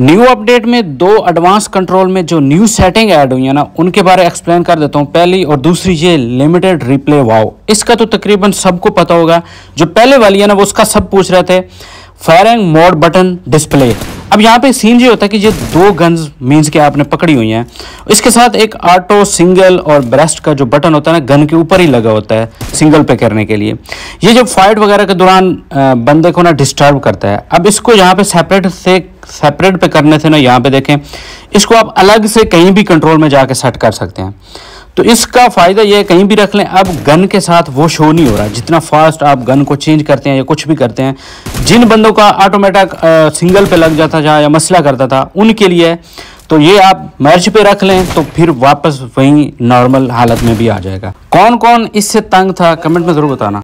New update में दो advance control में जो न्यू सेटिंग ऐड हुई है ना, उनके बारे में एक्सप्लेन कर देता हूँ। पहली और दूसरी ये लिमिटेड रिप्ले वाव, इसका तो तकरीबन सबको पता होगा। जो पहले वाली है ना, वो उसका सब पूछ रहे थे। फायरिंग मोड बटन डिस्प्ले, अब यहाँ पे सीन ये होता है कि ये दो गन्स मीन्स के आपने पकड़ी हुई हैं, इसके साथ एक ऑटो सिंगल और ब्रेस्ट का जो बटन होता है ना, गन के ऊपर ही लगा होता है सिंगल पे करने के लिए। ये जब फाइट वगैरह के दौरान बंदे को ना डिस्टर्ब करता है। अब इसको यहाँ पे सेपरेट पे करने से ना, यहाँ पे देखें, इसको आप अलग से कहीं भी कंट्रोल में जाके सेट कर सकते हैं। तो इसका फ़ायदा यह है, कहीं भी रख लें, अब गन के साथ वो शो नहीं हो रहा। जितना फास्ट आप गन को चेंज करते हैं या कुछ भी करते हैं, जिन बंदों का ऑटोमेटिक सिंगल पे लग जाता था या मसला करता था, उनके लिए तो ये आप मर्ज पे रख लें तो फिर वापस वहीं नॉर्मल हालत में भी आ जाएगा। कौन कौन इससे तंग था, कमेंट में ज़रूर बताना।